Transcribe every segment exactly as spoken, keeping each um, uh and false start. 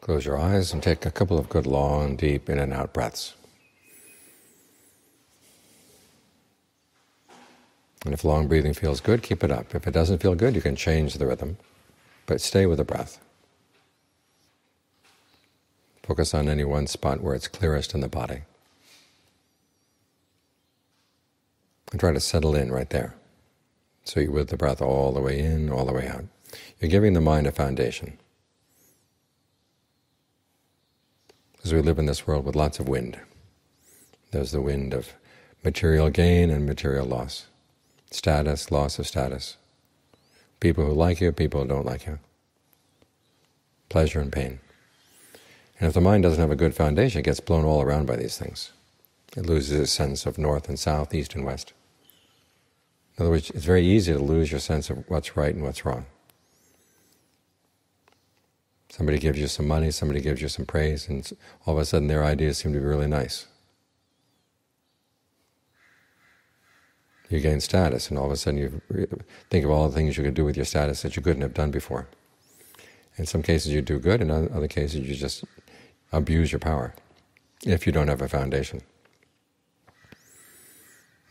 Close your eyes and take a couple of good long, deep in and out breaths. And if long breathing feels good, keep it up. If it doesn't feel good, you can change the rhythm, but stay with the breath. Focus on any one spot where it's clearest in the body. And try to settle in right there. So you're with the breath all the way in, all the way out. You're giving the mind a foundation. Because we live in this world with lots of wind. There's the wind of material gain and material loss. Status, loss of status. People who like you, people who don't like you. Pleasure and pain. And if the mind doesn't have a good foundation, it gets blown all around by these things. It loses its sense of north and south, east and west. In other words, it's very easy to lose your sense of what's right and what's wrong. Somebody gives you some money, somebody gives you some praise, and all of a sudden their ideas seem to be really nice. You gain status, and all of a sudden you think of all the things you could do with your status that you couldn't have done before. In some cases you do good, in other cases you just abuse your power, if you don't have a foundation.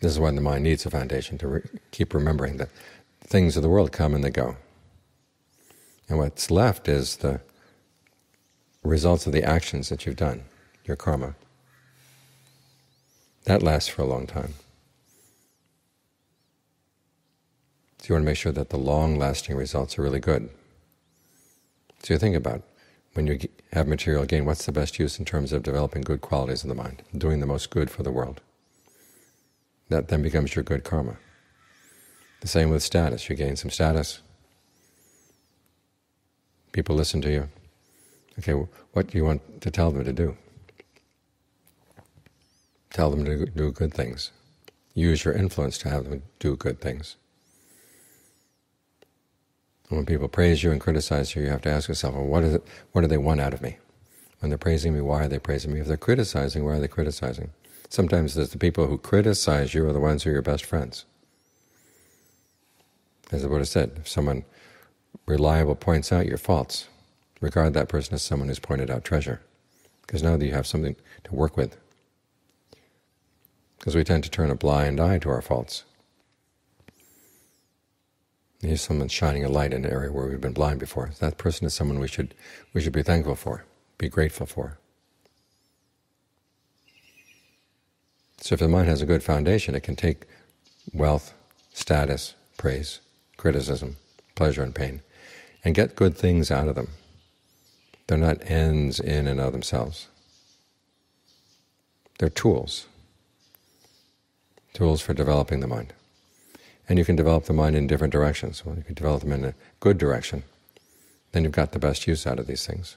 This is why the mind needs a foundation, to re keep remembering that things of the world come and they go. And what's left is the results of the actions that you've done, your karma. That lasts for a long time. So you want to make sure that the long-lasting results are really good. So you think about, when you have material gain, what's the best use in terms of developing good qualities of the mind, doing the most good for the world? That then becomes your good karma. The same with status. You gain some status. People listen to you. Okay, what do you want to tell them to do? Tell them to do good things. Use your influence to have them do good things. And when people praise you and criticize you, you have to ask yourself, well, what is it, what do they want out of me? When they're praising me, why are they praising me? If they're criticizing, why are they criticizing? Sometimes there's the people who criticize you are the ones who are your best friends. As the Buddha said, if someone reliable points out your faults, regard that person as someone who's pointed out treasure, because now that you have something to work with. Because we tend to turn a blind eye to our faults. Here's someone shining a light in an area where we've been blind before. That person is someone we should we should be thankful for, be grateful for. So if the mind has a good foundation, it can take wealth, status, praise, criticism, pleasure and pain, and get good things out of them. They're not ends in and of themselves. They're tools, tools for developing the mind. And you can develop the mind in different directions. Well, you can develop them in a good direction. Then you've got the best use out of these things.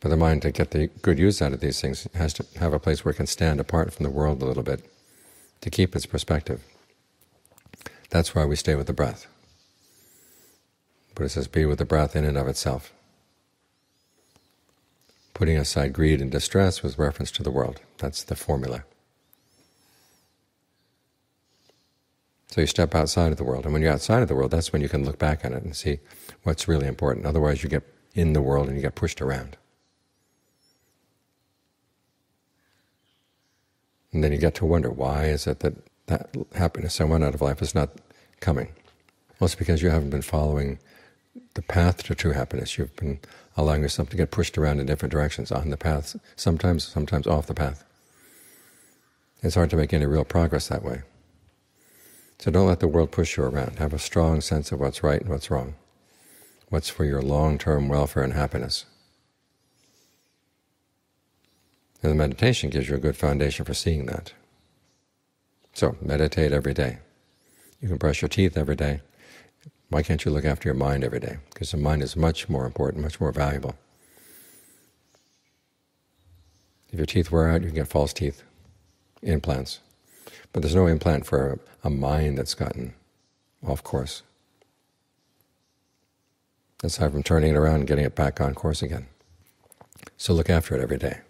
But the mind, to get the good use out of these things, has to have a place where it can stand apart from the world a little bit, to keep its perspective. That's why we stay with the breath. Buddha says, be with the breath in and of itself. Putting aside greed and distress with reference to the world. That's the formula. So you step outside of the world, and when you're outside of the world, that's when you can look back on it and see what's really important. Otherwise you get in the world and you get pushed around. And then you get to wonder, why is it that that happiness I want out of life is not coming? Well, it's because you haven't been following the path to true happiness. You've been allowing yourself to get pushed around in different directions, on the path, sometimes, sometimes off the path. It's hard to make any real progress that way. So don't let the world push you around. Have a strong sense of what's right and what's wrong, what's for your long-term welfare and happiness. And the meditation gives you a good foundation for seeing that. So meditate every day. You can brush your teeth every day. Why can't you look after your mind every day? Because the mind is much more important, much more valuable. If your teeth wear out, you can get false teeth, implants. But there's no implant for a mind that's gotten off course, aside from turning it around and getting it back on course again. So look after it every day.